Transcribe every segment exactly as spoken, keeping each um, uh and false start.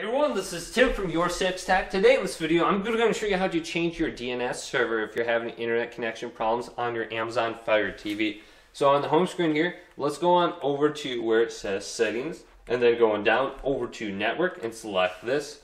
Hey everyone, this is Tim from YourSixTech. Today in this video, I'm going to show you how to change your D N S server if you're having internet connection problems on your Amazon Fire T V. So on the home screen here, let's go on over to where it says Settings, and then going down over to Network and select this.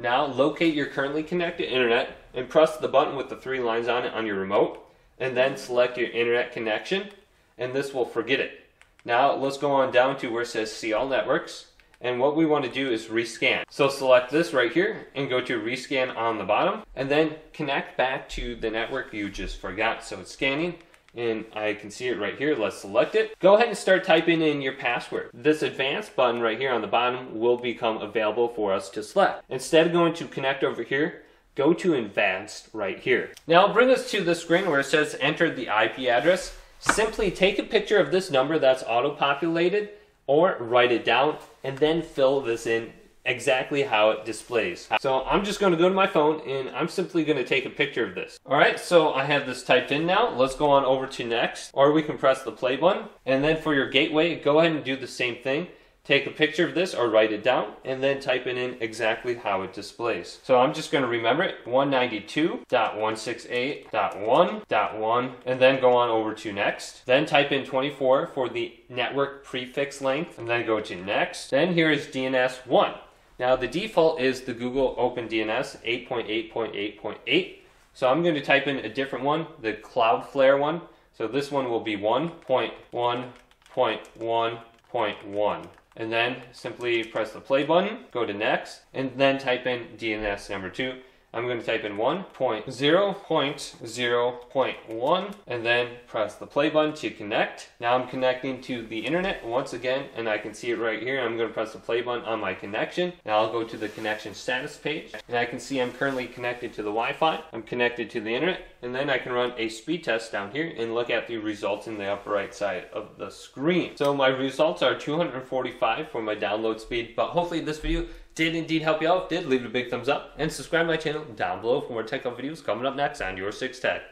Now locate your currently connected internet and press the button with the three lines on it on your remote, and then select your internet connection, and this will forget it. Now let's go on down to where it says See All Networks. And what we want to do is rescan. So select this right here and go to rescan on the bottom, and then connect back to the network you just forgot. So it's scanning and I can see it right here. Let's select it. Go ahead and start typing in your password. This advanced button right here on the bottom will become available for us to select. Instead of going to connect over here, go to advanced right here. Now bring us to the screen where it says enter the I P address. Simply take a picture of this number that's auto-populated, or write it down and then fill this in exactly how it displays. So I'm just going to go to my phone and I'm simply going to take a picture of this. All right, so I have this typed in now. Let's go on over to next, or we can press the play button. And then for your gateway, go ahead and do the same thing. Take a picture of this or write it down and then type it in exactly how it displays. So I'm just going to remember it, one ninety-two dot one sixty-eight dot one dot one, and then go on over to next. Then type in twenty-four for the network prefix length and then go to next. Then here is D N S one. Now the default is the Google Open D N S eight point eight point eight point eight. So I'm going to type in a different one, the Cloudflare one. So this one will be one dot one dot one dot one. And then simply press the play button, go to next, and then type in D N S number two. I'm going to type in one dot zero dot zero dot one, and then press the play button to connect. Now I'm connecting to the internet once again, and I can see it right here. I'm going to press the play button on my connection. Now I'll go to the connection status page, and I can see I'm currently connected to the Wi-Fi. I'm connected to the internet, and then I can run a speed test down here and look at the results in the upper right side of the screen. So my results are two hundred forty-five for my download speed, but hopefully this video did indeed help you out. If it did, leave it a big thumbs up and subscribe to my channel down below for more tech up videos coming up next on YourSixTech.